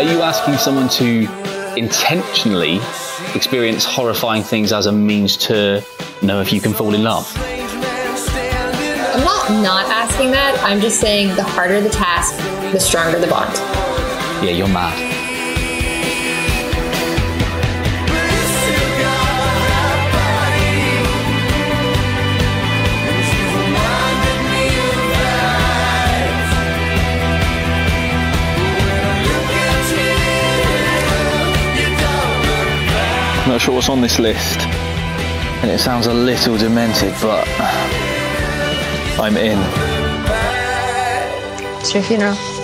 Are you asking someone to intentionally experience horrifying things as a means to know if you can fall in love? I'm not asking that. I'm just saying the harder the task, the stronger the bond. Yeah, you're mad. I'm not sure what's on this list, and it sounds a little demented, but I'm in. It's your funeral.